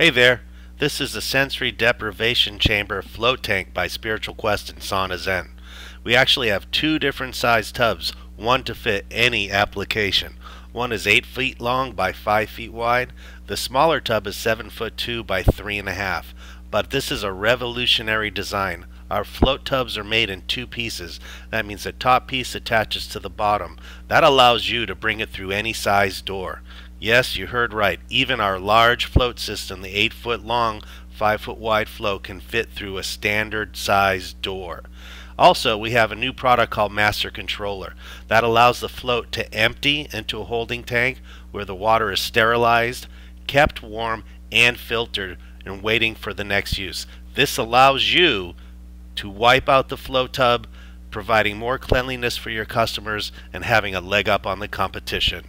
Hey there, this is the Sensory Deprivation Chamber Float Tank by Spiritual Quest and Sana Zen. We actually have two different size tubs, one to fit any application. One is 8 feet long by 5 feet wide. The smaller tub is 7 foot 2 by 3.5. But this is a revolutionary design. Our float tubs are made in two pieces. That means the top piece attaches to the bottom. That allows you to bring it through any size door. Yes, you heard right. Even our large float system, the 8-foot long, 5-foot wide float, can fit through a standard size door. Also, we have a new product called Master Controller that allows the float to empty into a holding tank where the water is sterilized, kept warm, and filtered and waiting for the next use. This allows you to wipe out the float tub, providing more cleanliness for your customers and having a leg up on the competition.